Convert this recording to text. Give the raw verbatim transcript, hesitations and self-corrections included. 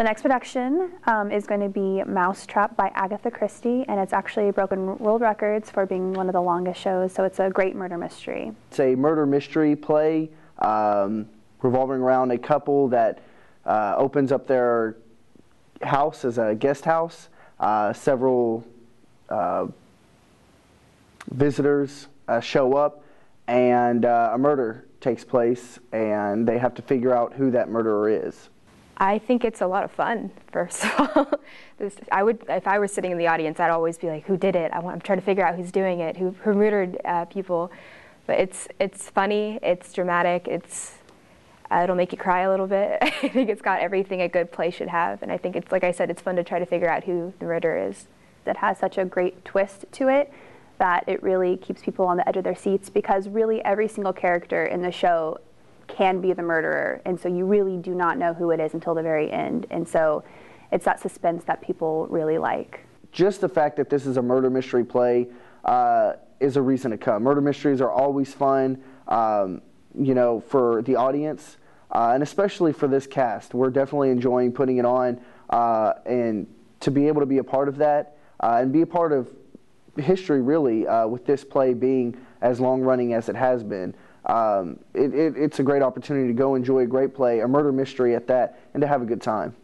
The next production um, is going to be Mousetrap by Agatha Christie, and it's actually broken world records for being one of the longest shows, so it's a great murder mystery. It's a murder mystery play um, revolving around a couple that uh, opens up their house as a guest house. Uh, several uh, visitors uh, show up, and uh, a murder takes place, and they have to figure out who that murderer is. I think it's a lot of fun, first of all. This, I would, if I were sitting in the audience, I'd always be like, who did it? I want, I'm trying to figure out who's doing it, who, who murdered uh, people. But it's, it's funny, it's dramatic, it's, uh, it'll make you cry a little bit. I think it's got everything a good play should have. And I think it's, like I said, it's fun to try to figure out who the murderer is. It has such a great twist to it that it really keeps people on the edge of their seats, because really every single character in the show can be the murderer, and so you really do not know who it is until the very end, and so it's that suspense that people really like. Just the fact that this is a murder mystery play uh, is a reason to come. Murder mysteries are always fun, um, you know, for the audience, uh, and especially for this cast. We're definitely enjoying putting it on, uh, and to be able to be a part of that uh, and be a part of history, really, uh, with this play being as long-running as it has been. Um, it, it, it's a great opportunity to go enjoy a great play, a murder mystery at that, and to have a good time.